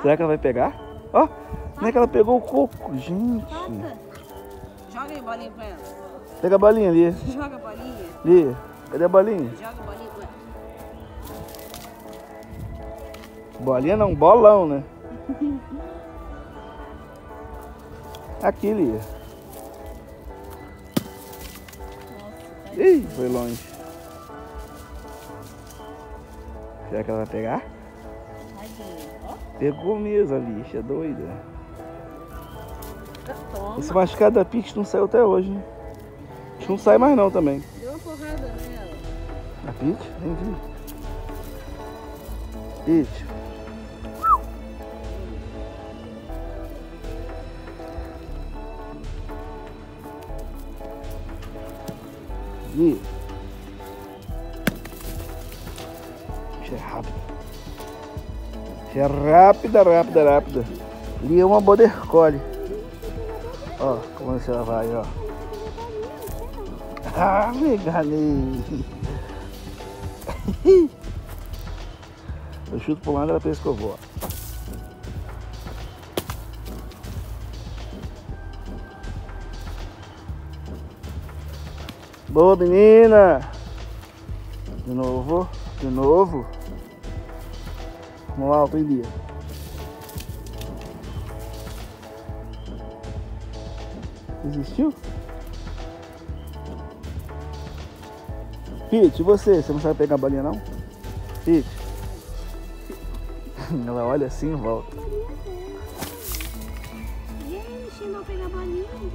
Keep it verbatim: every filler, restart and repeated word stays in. Será que ela vai pegar? Ó, oh, como é que ela pegou o coco, gente? Joga aí a bolinha pra ela. Pega a bolinha ali. Joga a bolinha. Lia, cadê a bolinha? Joga a bolinha pra ela. Bolinha não, bolão, né? Aqui, Lia. Ih, foi longe. Será que ela vai pegar? Pegou mesmo a lixa, doida. Toma. Esse machucado da Pitch não saiu até hoje, né? Pitch não sai mais não também. Deu uma porrada nela. A Pitch? Entendi. Pitch. E... Pitch é rápido. É rápida, rápida, rápida. Lia é uma border collie. Ó, como é que ela vai, ó. Ah, me enganei. Eu chuto pro lado e ela pensa que eu vou. Boa, menina. De novo, de novo. Vamos lá, outro dia. Desistiu? Pitty, e você? Você não sabe pegar a bolinha, não? Pitty. Ela olha assim e volta. E aí, Nishin, não pega a bolinha?